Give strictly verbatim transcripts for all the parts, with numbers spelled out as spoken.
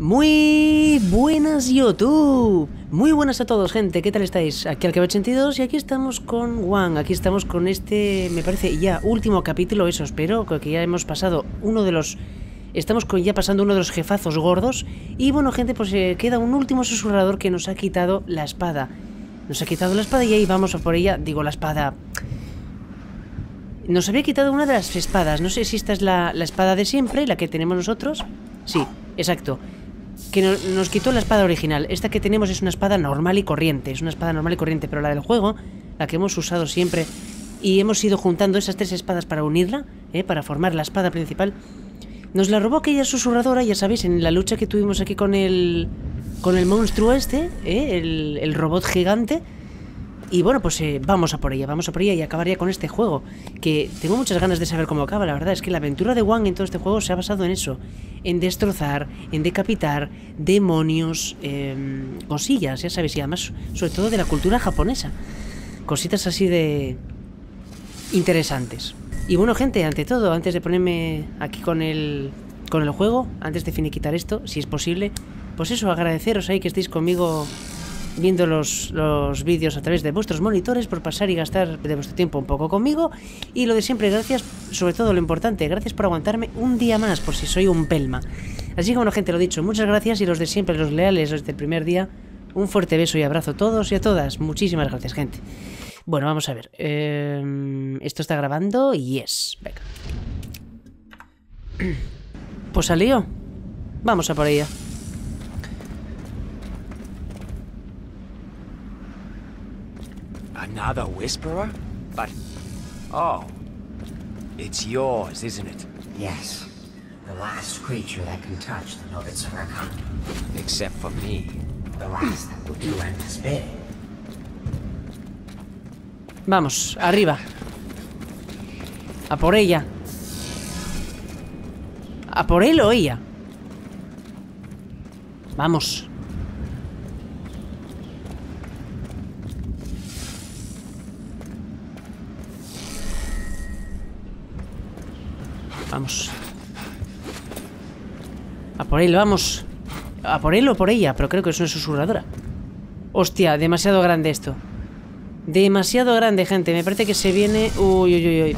Muy buenas YouTube, muy buenas a todos gente, ¿qué tal estáis? Aquí Alcavi ochenta y dos y aquí estamos con Wang, aquí estamos con este, me parece ya último capítulo, eso espero, que ya hemos pasado uno de los, estamos con, ya pasando uno de los jefazos gordos. Y bueno gente, pues eh, queda un último susurrador que nos ha quitado la espada, nos ha quitado la espada y ahí vamos a por ella, digo la espada... Nos había quitado una de las espadas, no sé si esta es la, la espada de siempre, la que tenemos nosotros, sí, exacto. Que no, nos quitó la espada original. Esta que tenemos es una espada normal y corriente. Es una espada normal y corriente, pero la del juego, la que hemos usado siempre, y hemos ido juntando esas tres espadas para unirla, ¿eh? Para formar la espada principal. Nos la robó aquella susurradora, ya sabéis, en la lucha que tuvimos aquí con el Con el monstruo este, ¿eh? el, el robot gigante. Y bueno, pues eh, vamos a por ella, vamos a por ella y acabaría con este juego, que tengo muchas ganas de saber cómo acaba, la verdad. Es que la aventura de Wang en todo este juego se ha basado en eso, en destrozar, en decapitar demonios, eh, cosillas, ya sabéis, y además, sobre todo de la cultura japonesa, cositas así de... interesantes. Y bueno gente, ante todo, antes de ponerme aquí con el, con el juego, antes de finiquitar esto, si es posible, pues eso, agradeceros ahí que estéis conmigo... viendo los, los vídeos a través de vuestros monitores, por pasar y gastar de vuestro tiempo un poco conmigo, y lo de siempre, gracias, sobre todo lo importante, gracias por aguantarme un día más, por si soy un pelma. Así que bueno gente, lo dicho, muchas gracias, y los de siempre, los leales desde el primer día, un fuerte beso y abrazo a todos y a todas, muchísimas gracias gente. Bueno, vamos a ver, eh, esto está grabando y yes, venga. Pues salió, vamos a por ella. Another whisperer? But... oh... it's yours, isn't it? Yes. The last creature that can touch the Nobbits of Arkham. Except for me. The last that will do and his bid. Vamos, arriba. A por ella. A por él o ella. Vamos. Vamos. A por él, vamos. A por él o por ella, pero creo que es una susurradora. Hostia, demasiado grande esto. Demasiado grande, gente. Me parece que se viene... Uy, uy, uy, uy.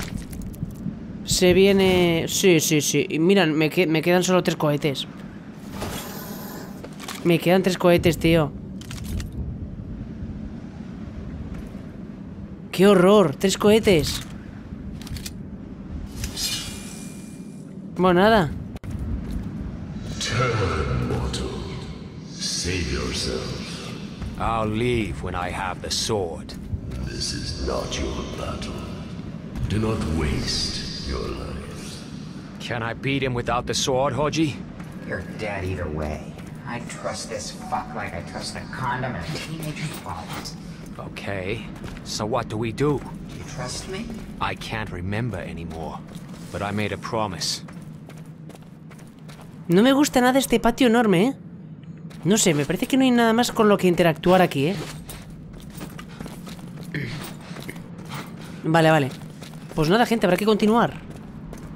Se viene... Sí, sí, sí. Y miran, me, que... me quedan solo tres cohetes. Me quedan tres cohetes, tío. ¡Qué horror! Tres cohetes. Bueno, nada. Turn, mortal. Save yourself. I'll leave when I have the sword. This is not your battle. Do not waste your life. Can I beat him without the sword, Hoji? You're dead either way. I trust this fuck like I trust a condom and a teenager's wallet. Okay. So what do we do? You trust me? I can't remember anymore. But I made a promise. No me gusta nada este patio enorme, ¿eh? No sé, me parece que no hay nada más con lo que interactuar aquí, ¿eh? Vale, vale. Pues nada, gente, habrá que continuar.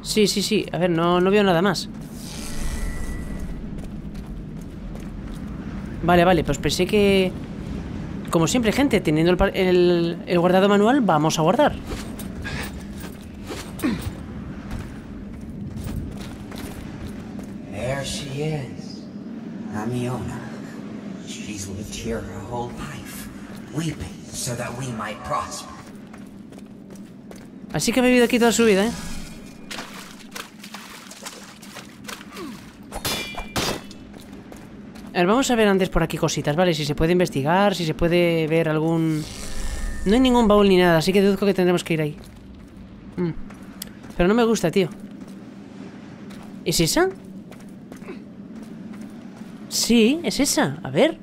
Sí, sí, sí. A ver, no, no veo nada más. Vale, vale, pues pensé que... Como siempre, gente, teniendo el, el, el guardado manual, vamos a guardar. She is. Amiona. She's lived here her whole life, weeping so that we might prosper. Así que ha vivido aquí toda su vida, ¿eh? A ver, vamos a ver antes por aquí cositas, ¿vale? Si se puede investigar, si se puede ver algún... No hay ningún baúl ni nada, así que deduzco que tendremos que ir ahí. Mm. Pero no me gusta, tío. ¿Es esa? Sí, es esa, a ver. You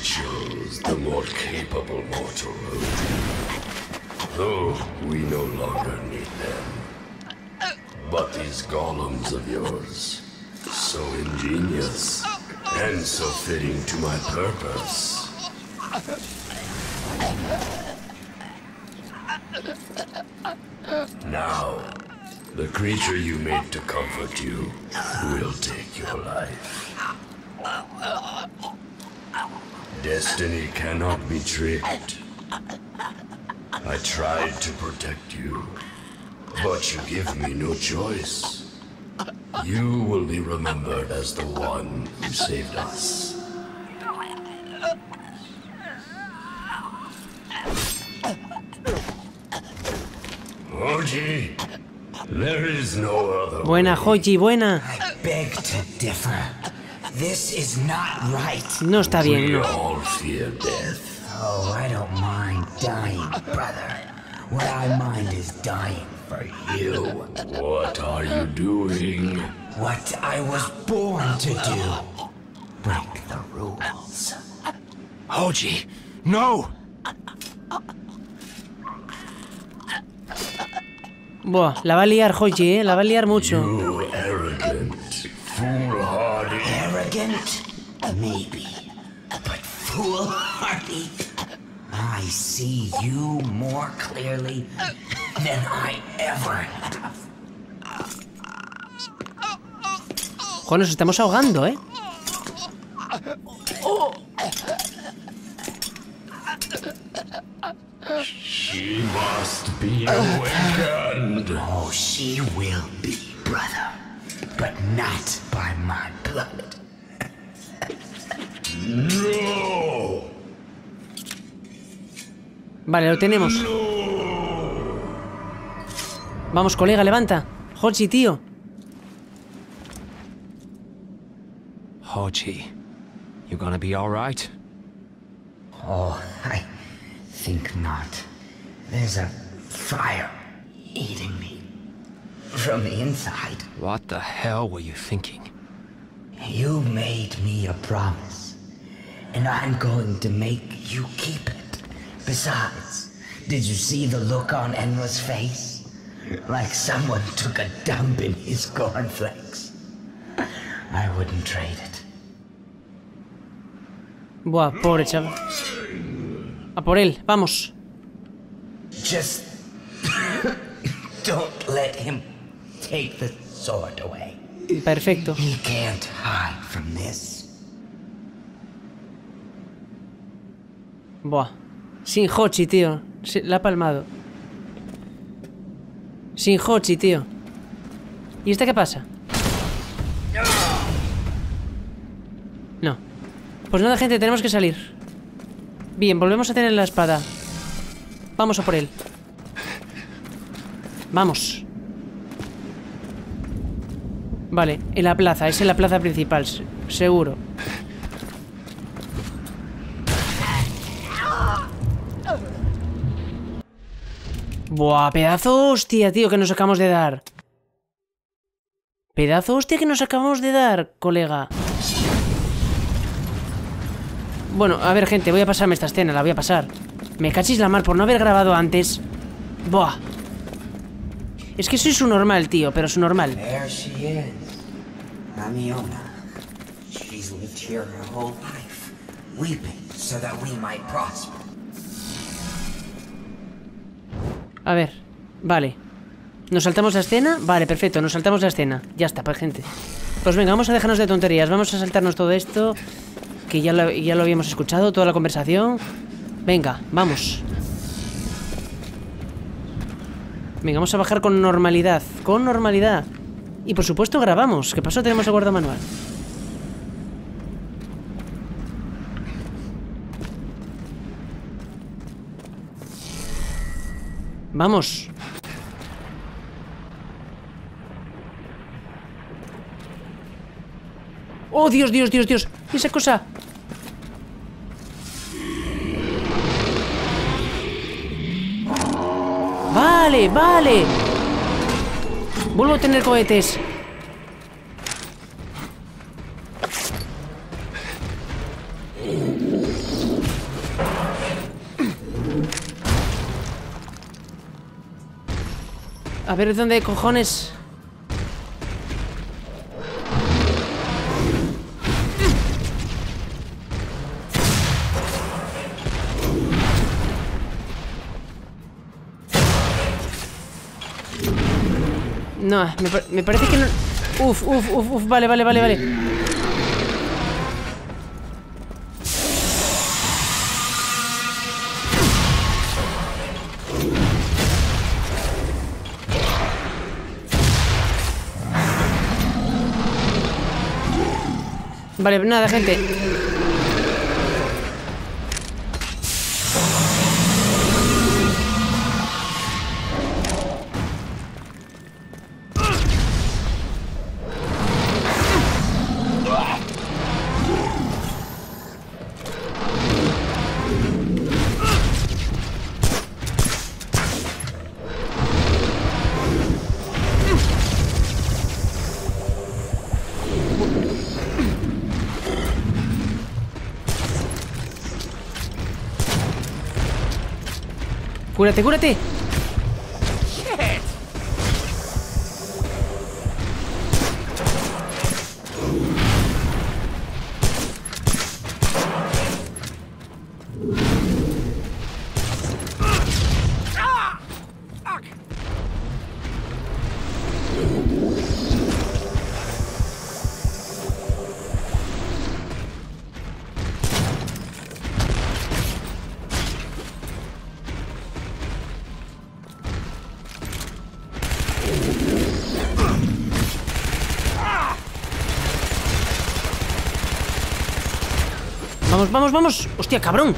chose the more capable mortal, though we no longer need them. But these golems of yours, so ingenious and so fitting to my purpose. Now, the creature you made to comfort you will take your life. Destiny cannot be tricked. I tried to protect you, but you give me no choice. You will be remembered as the one who saved us. Hoji, there is no other. Buena, Hoji, buena. I beg to differ. This is not right. No está bien, no. We all fear death. Oh, I don't mind dying, brother. What I mind is dying for you. What are you doing? What I was born to do. Break the rules. Hoji, no. Buah, la va a liar Hoji, eh, la va a liar mucho. You arrogant, foolhardy. Arrogant? Maybe. But foolhardy? I see you more clearly than I ever have. Juan, nos estamos ahogando, eh. Oh. She must be awakened. Oh, she will be, brother, but not by my blood. No. Vale, lo tenemos. No. Vamos, colega, levanta. Hoji, tío. Hoji, you gonna be all right? Oh, I think not. There's a fire eating me from the inside. What the hell were you thinking? You made me a promise, and I'm going to make you keep it. Besides, did you see the look on Enra's face? Like someone took a dump in his cornflakes. I wouldn't trade it. Buah, pobre chaval. A por él, vamos. Just don't let him take the sword away. Perfecto. He can't hide from this. Buah. Sin Hoji, tío. La ha palmado. Sin Hoji, tío. ¿Y esta qué pasa? No. Pues nada, gente, tenemos que salir. Bien, volvemos a tener la espada. Vamos a por él. Vamos. Vale, en la plaza, es en la plaza principal, seguro. Buah, pedazo hostia, tío, que nos acabamos de dar. Pedazo hostia que nos acabamos de dar, colega. Bueno, a ver, gente, voy a pasarme esta escena, la voy a pasar. Me cachis la mar por no haber grabado antes. Buah. Es que soy su normal, tío, pero su normal. A ver, vale. ¿Nos saltamos la escena? Vale, perfecto, nos saltamos la escena. Ya está, pues, gente. Pues venga, vamos a dejarnos de tonterías. Vamos a saltarnos todo esto, que ya lo, ya lo habíamos escuchado, toda la conversación. Venga, vamos. Venga, vamos a bajar con normalidad. Con normalidad. Y por supuesto grabamos. ¿Qué pasó? Tenemos el guarda manual. Vamos. Oh, Dios, Dios, Dios, Dios. ¿Y esa cosa? Vale, vale. Vuelvo a tener cohetes. A ver, ¿dónde cojones? No, me, me parece que no... Uf, uf, uf, uf, vale, vale, vale, vale. Vale, nada, gente. ¡Cúrate, cúrate! Vamos, vamos, vamos. Hostia, cabrón.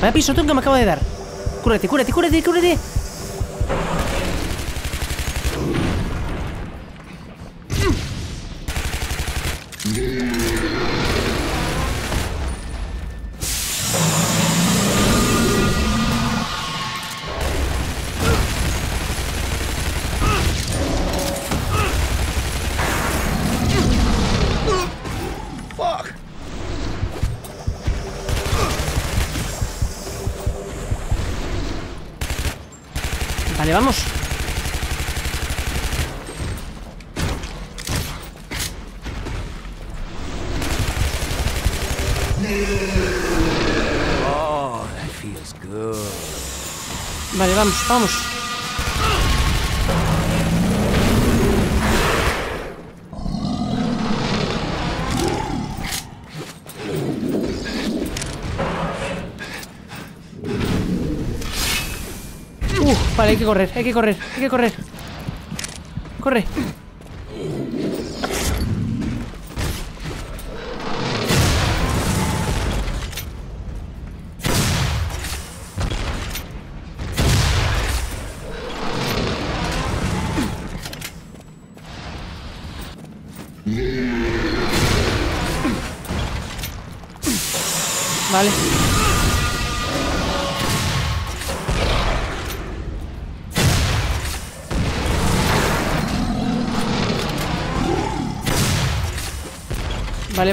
Vaya pisotón que me acabo de dar. Cúrate, cúrate, cúrate, cúrate. Vale, vamos. Oh, that feels good. Vale, vamos, vamos. Vale, hay que correr, hay que correr, hay que correr. Corre. Vale. Vale,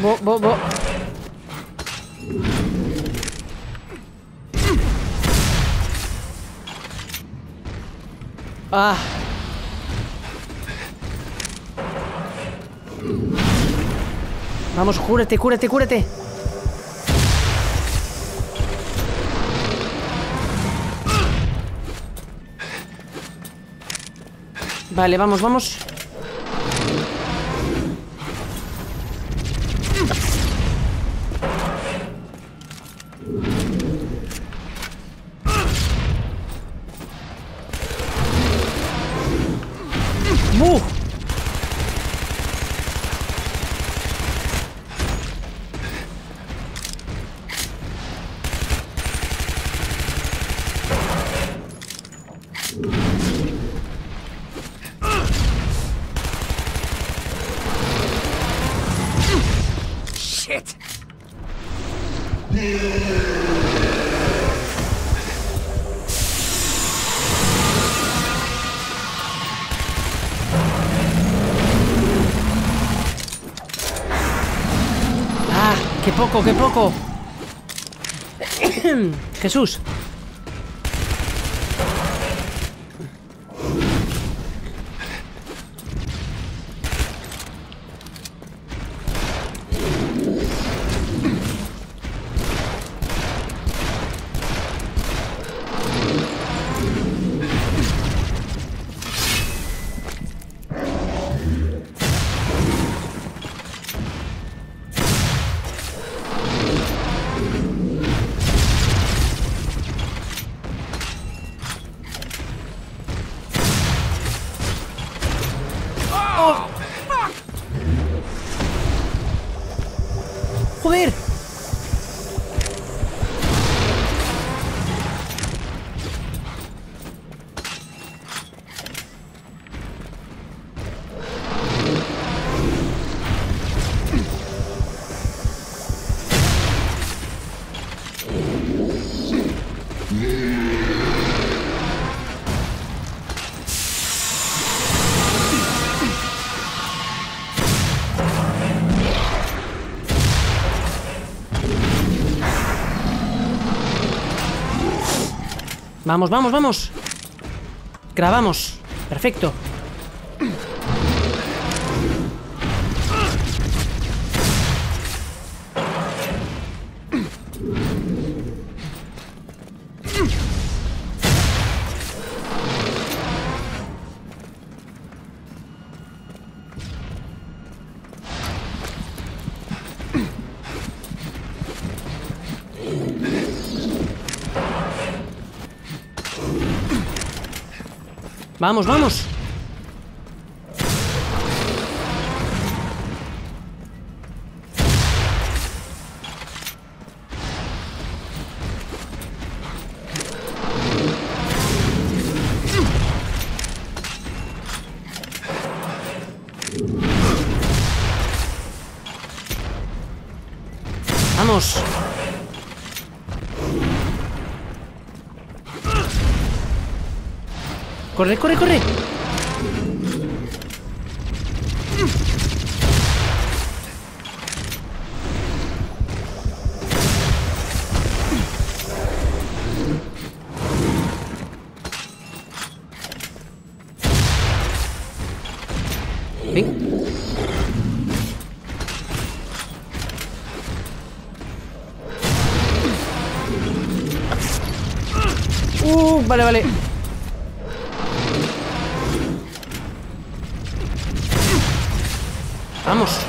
Bo, bo, bo. Ah. Vamos, cúrate, cúrate, cúrate. Vale, vamos, vamos. ¡Buf! Poco, qué poco. Jesús. Vamos, vamos, vamos. Grabamos. Perfecto. Vamos, vamos. Vamos. Corre, corre, corre. Ven. Uh, vale, vale. Vamos.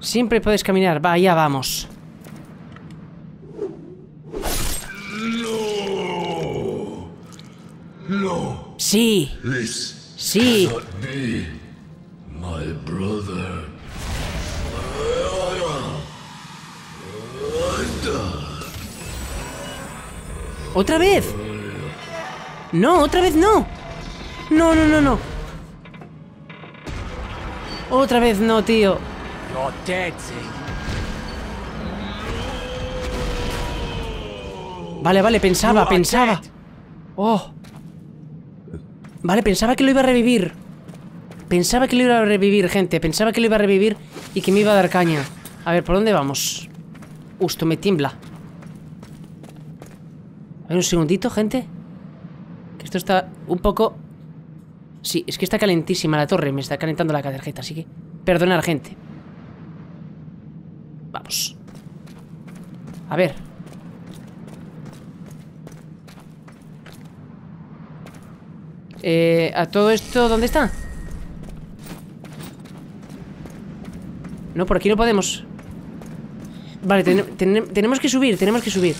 Siempre puedes caminar. Va, allá vamos. No. No. Sí. This sí. Cannot be, my brother. Otra vez. No, otra vez no. No, no, no, no. Otra vez no, tío. Vale, vale, pensaba, pensaba. Oh. Vale, pensaba que lo iba a revivir. Pensaba que lo iba a revivir, gente. Pensaba que lo iba a revivir y que me iba a dar caña. A ver, ¿por dónde vamos? Justo me tiembla. A ver, un segundito, gente. Que esto está un poco... Sí, es que está calentísima la torre. Me está calentando la tarjeta, así que... Perdonad, gente. Vamos. A ver. Eh, ¿a todo esto dónde está? No, por aquí no podemos. Vale, ten, ten, tenemos que subir, tenemos que subir.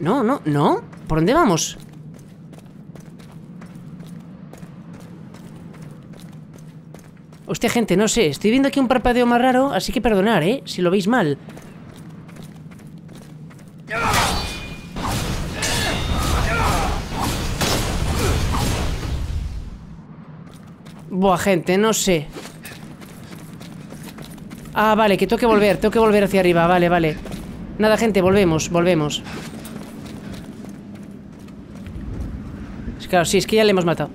No, no, no. ¿Por dónde vamos? Hostia, gente, no sé. Estoy viendo aquí un parpadeo más raro, así que perdonad, ¿eh? Si lo veis mal. Buah, gente, no sé. Ah, vale, que tengo que volver, tengo que volver hacia arriba. Vale, vale. Nada, gente, volvemos, volvemos. Es claro, sí, es que ya le hemos matado.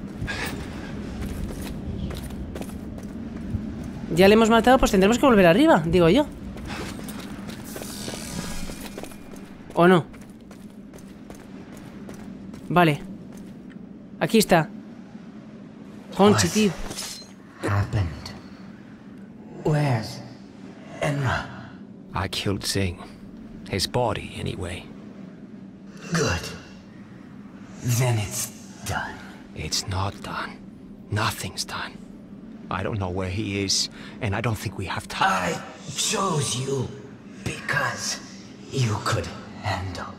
Ya le hemos matado, pues tendremos que volver arriba, digo yo. ¿O no? Vale. Aquí está. Honchi, tío. Where's Enra? I killed Singh. His body, anyway. Good. Then it's done. It's not done. Nothing's done. I don't know where he is, and I don't think we have time. I chose you because you could handle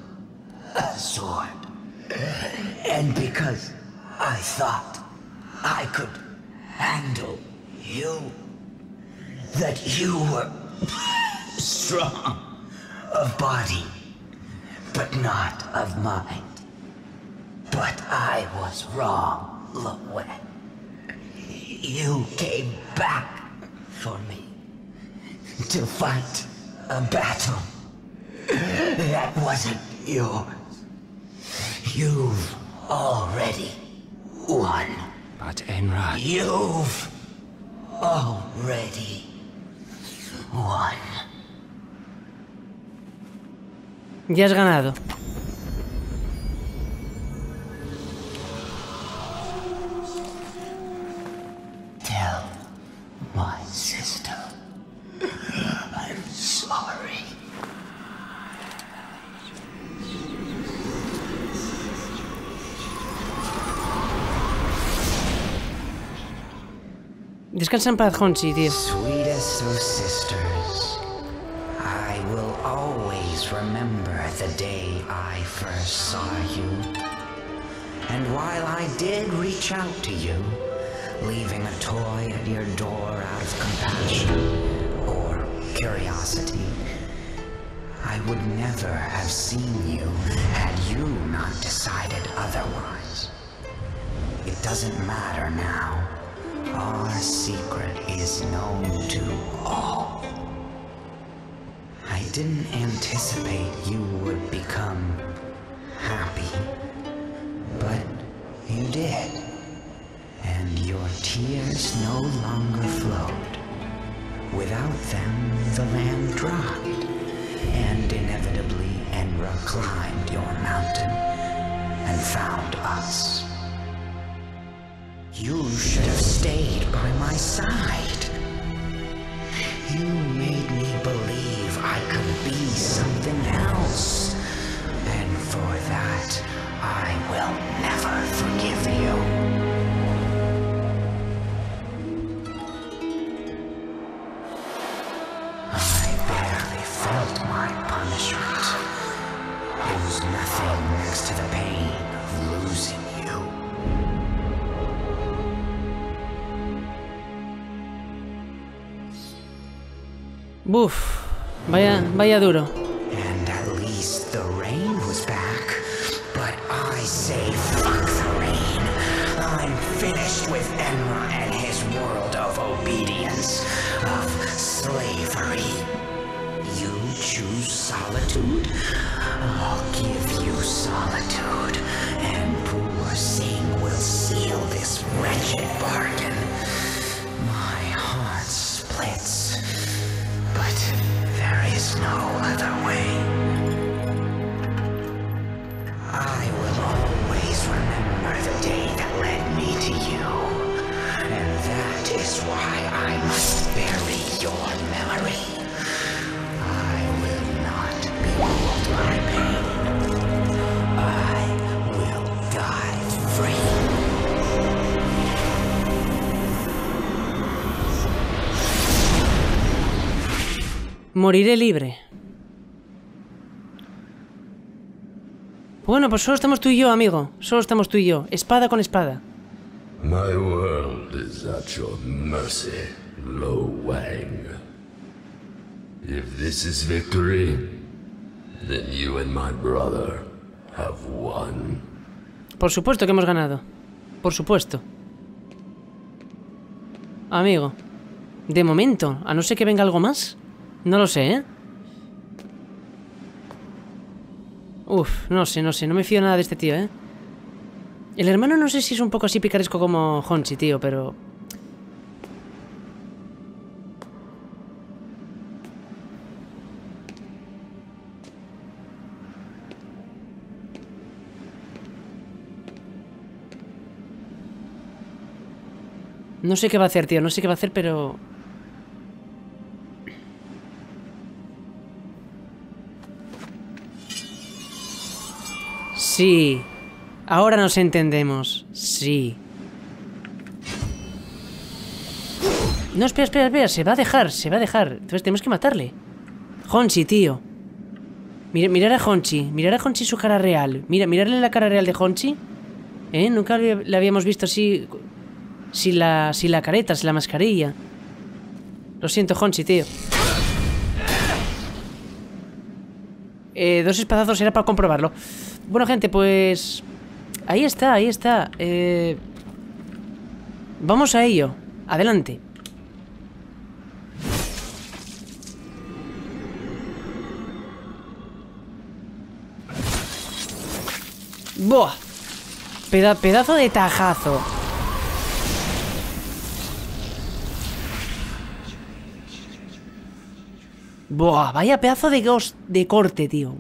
a sword. And because I thought I could handle you. That you were strong of body, but not of mind. But I was wrong, Lo Wang. You came back for me to fight a battle that wasn't yours. You've already won. But Enra... You've already won. Ya has ganado. Tell my sister I'm sorry. Descansa en paz, Honchi, tío. Sweetest of sisters, I will always remember the day I first saw you. And while I did reach out to you, leaving a toy at your door out of compassion or curiosity, I would never have seen you had you not decided otherwise. It doesn't matter now. Our secret is known to all. I didn't anticipate you would become happy, but you did. And your tears no longer flowed. Without them, the land dried, and inevitably Enra climbed your mountain and found us. You should have stayed by my side. You made me believe I could be something else, and for that, I will never forgive you. Buf, vaya, vaya duro. And at least the rain was back, but I say fuck the rain. I'm finished with Enra and his world of obedience, of slavery. You choose solitude, I'll give you solitude, and poor Singh will seal this wretched bargain. My heart splits, but there is no other way. I will always remember the day that led me to you, and that is why I must bury your memory. I will not behold my pain. I will die free. Moriré libre. Bueno, pues solo estamos tú y yo, amigo. Solo estamos tú y yo. Espada con espada. My world is at your mercy, Lo Wang. If this is victory, then you and my brother have won. Por supuesto que hemos ganado. Por supuesto. Amigo. De momento, a no ser que venga algo más. No lo sé, ¿eh? Uf, no sé, no sé. No me fío nada de este tío, ¿eh? El hermano no sé si es un poco así picaresco como Honchi, tío, pero... No sé qué va a hacer, tío. No sé qué va a hacer, pero... Sí, ahora nos entendemos. Sí. No, espera, espera, espera. Se va a dejar, se va a dejar. Entonces tenemos que matarle. Honchi, tío. Mir mirar a Honchi. Mirar a Honchi su cara real. Mira, mirarle la cara real de Honchi. ¿Eh? Nunca la habíamos visto así. Sin la, sin la careta, sin la mascarilla. Lo siento, Honchi, tío. Eh, dos espadazos era para comprobarlo. Bueno, gente, pues... Ahí está, ahí está. Eh... Vamos a ello. Adelante. ¡Buah! Peda- pedazo de tajazo. Buah, vaya pedazo de, ghost de corte, tío.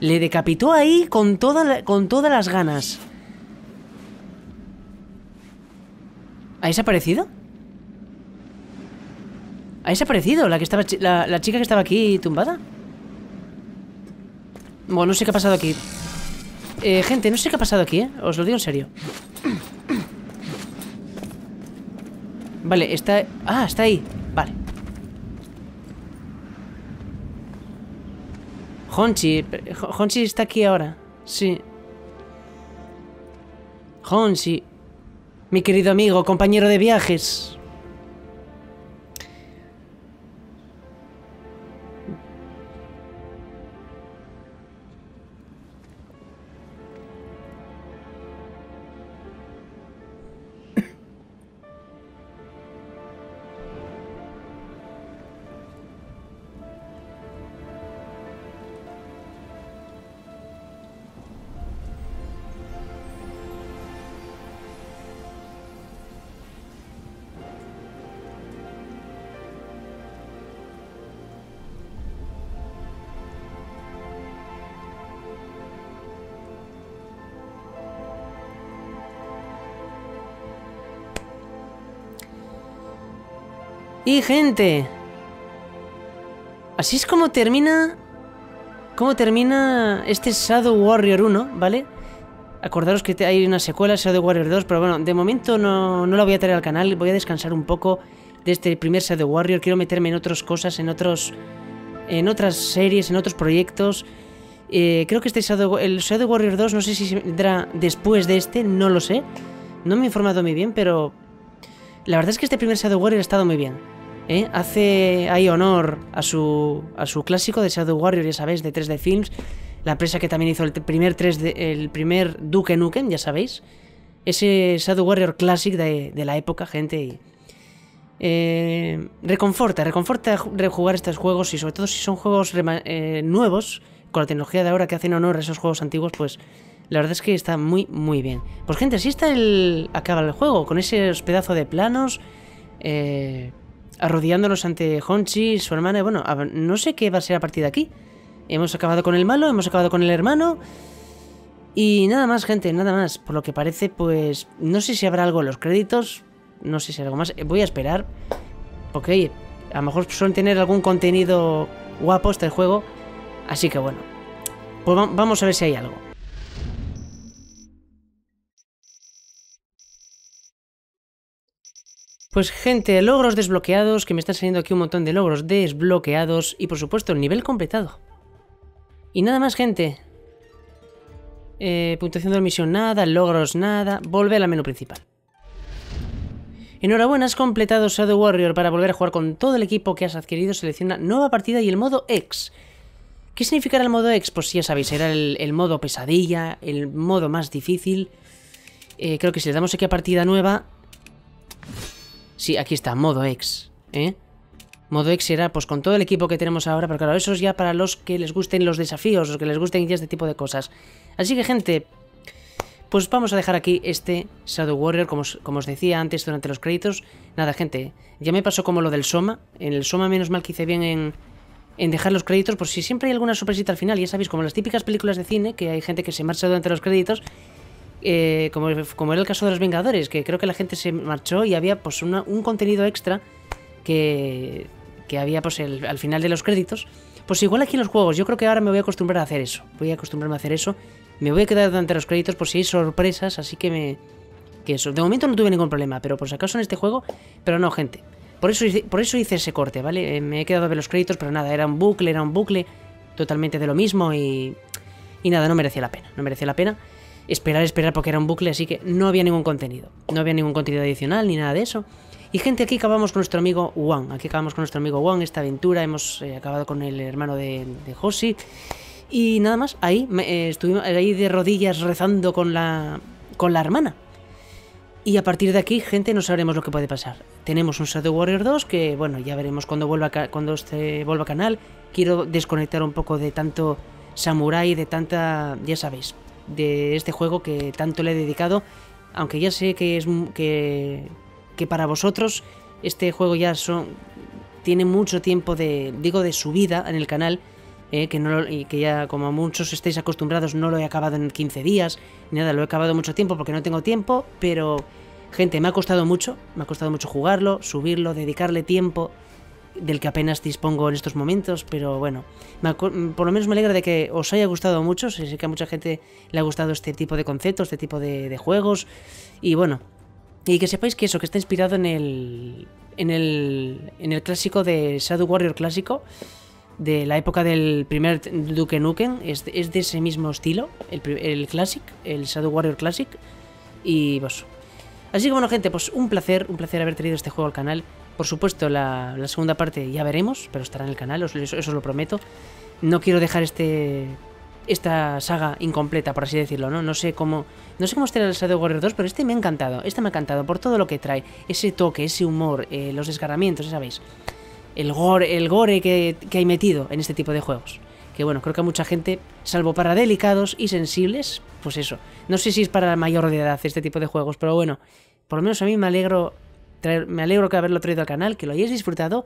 Le decapitó ahí con, toda la, con todas las ganas. ¿Ha desaparecido? ¿Ha desaparecido la, que estaba, la, la chica que estaba aquí tumbada? Bueno, no sé qué ha pasado aquí. Eh, gente, no sé qué ha pasado aquí, ¿eh? Os lo digo en serio. Vale, está... Ah, está ahí. Vale. Honchi, Honchi está aquí ahora. Sí. Honchi. Mi querido amigo, compañero de viajes. Y gente, así es como termina, como termina este Shadow Warrior uno, ¿vale? Acordaros que hay una secuela, Shadow Warrior dos, pero bueno, de momento no, no la voy a traer al canal, voy a descansar un poco de este primer Shadow Warrior, quiero meterme en otras cosas, en otros, en otras series, en otros proyectos. Eh, creo que este Shadow, el Shadow Warrior dos, no sé si vendrá después de este, no lo sé, no me he informado muy bien, pero la verdad es que este primer Shadow Warrior ha estado muy bien. ¿Eh? Hace ahí honor a su, a su clásico de Shadow Warrior, ya sabéis, de tres D Films, la empresa que también hizo el primer, tres D, el primer Duke Nukem, ya sabéis, ese Shadow Warrior Classic de, de la época, gente, y, Eh, reconforta, reconforta rejugar estos juegos, y sobre todo si son juegos eh, nuevos, con la tecnología de ahora que hacen honor a esos juegos antiguos, pues la verdad es que está muy, muy bien. Pues gente, así está el... acaba el juego, con ese pedazo de planos, eh, arrodillándonos ante Honchi, su hermana, y bueno, no sé qué va a ser a partir de aquí. Hemos acabado con el malo, hemos acabado con el hermano... Y nada más, gente, nada más. Por lo que parece, pues... no sé si habrá algo en los créditos. No sé si hay algo más. Voy a esperar. Porque a lo mejor suelen tener algún contenido guapo este juego. Así que bueno. Pues vamos a ver si hay algo. Pues gente, logros desbloqueados. Que me están saliendo aquí un montón de logros desbloqueados. Y por supuesto, el nivel completado. Y nada más, gente. Eh, puntuación de la misión, nada. Logros, nada. Volver al menú principal. Enhorabuena, has completado Shadow Warrior. Para volver a jugar con todo el equipo que has adquirido, selecciona nueva partida y el modo X. ¿Qué significará el modo X? Pues ya sabéis, será el, el modo pesadilla, el modo más difícil. Eh, creo que si le damos aquí a partida nueva... Sí, aquí está, modo X. ¿Eh? Modo X será pues con todo el equipo que tenemos ahora, pero claro, eso es ya para los que les gusten los desafíos, los que les gusten ya este tipo de cosas. Así que gente, pues vamos a dejar aquí este Shadow Warrior, como os, como os decía antes durante los créditos. Nada gente, ya me pasó como lo del Soma, en el Soma menos mal que hice bien en, en dejar los créditos, por si siempre hay alguna sorpresita al final, ya sabéis, como las típicas películas de cine, que hay gente que se marcha durante los créditos, eh, como, como era el caso de los Vengadores, que creo que la gente se marchó y había pues una, un contenido extra... Que, que había pues el, al final de los créditos. Pues igual aquí en los juegos, yo creo que ahora me voy a acostumbrar a hacer eso. Voy a acostumbrarme a hacer eso. Me voy a quedar durante los créditos por si hay sorpresas. Así que me... que eso. De momento no tuve ningún problema, pero por si acaso en este juego. Pero no, gente. Por eso, por eso hice ese corte, ¿vale? Me he quedado a ver los créditos, pero nada, era un bucle, era un bucle totalmente de lo mismo y... Y nada, no merecía la pena. No merecía la pena esperar, esperar porque era un bucle, así que no había ningún contenido. No había ningún contenido adicional ni nada de eso. Y gente, aquí acabamos con nuestro amigo Wang, aquí acabamos con nuestro amigo Wang, esta aventura, hemos eh, acabado con el hermano de, de Hoji. Y nada más, ahí eh, estuvimos ahí de rodillas rezando con la, con la hermana. Y a partir de aquí, gente, no sabremos lo que puede pasar. Tenemos un Shadow Warrior dos que, bueno, ya veremos cuando vuelva cuando este, vuelva a canal. Quiero desconectar un poco de tanto Samurai, de tanta, ya sabéis, de este juego que tanto le he dedicado. Aunque ya sé que es... que... que para vosotros este juego ya son, tiene mucho tiempo de, digo, de subida en el canal, eh, que, no lo, y que ya como muchos estáis acostumbrados no lo he acabado en quince días, ni nada, lo he acabado mucho tiempo porque no tengo tiempo, pero gente, me ha costado mucho, me ha costado mucho jugarlo, subirlo, dedicarle tiempo del que apenas dispongo en estos momentos, pero bueno, me, por lo menos me alegra de que os haya gustado mucho, sé que a mucha gente le ha gustado este tipo de conceptos, este tipo de, de juegos, y bueno... Y que sepáis que eso, que está inspirado en el, en el, en el clásico de Shadow Warrior clásico, de la época del primer Duke Nukem, es, es de ese mismo estilo, el, el Classic, el Shadow Warrior Classic, y vos. Así que bueno gente, pues un placer, un placer haber traído este juego al canal. Por supuesto la, la segunda parte ya veremos, pero estará en el canal, os, eso, eso os lo prometo. No quiero dejar este... esta saga incompleta, por así decirlo, ¿no? No sé cómo... No sé cómo estará el Shadow Warrior dos, pero este me ha encantado. Este me ha encantado por todo lo que trae. Ese toque, ese humor, eh, los desgarramientos, ya sabéis. El gore, el gore que, que hay metido en este tipo de juegos. Que bueno, creo que a mucha gente, salvo para delicados y sensibles, pues eso. No sé si es para la mayor de edad este tipo de juegos, pero bueno. Por lo menos a mí me alegro... Traer, me alegro que haberlo traído al canal, que lo hayáis disfrutado.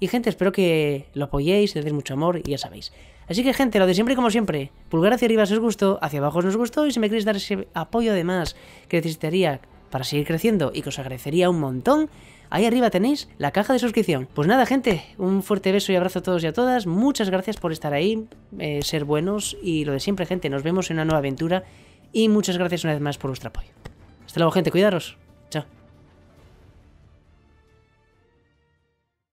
Y gente, espero que lo apoyéis, le deis mucho amor y ya sabéis. Así que gente, lo de siempre y como siempre, pulgar hacia arriba si os gustó, hacia abajo si os gustó y si me queréis dar ese apoyo de más que necesitaría para seguir creciendo y que os agradecería un montón, ahí arriba tenéis la caja de suscripción. Pues nada gente, un fuerte beso y abrazo a todos y a todas, muchas gracias por estar ahí, eh, ser buenos y lo de siempre gente, nos vemos en una nueva aventura y muchas gracias una vez más por vuestro apoyo. Hasta luego gente, cuidaros.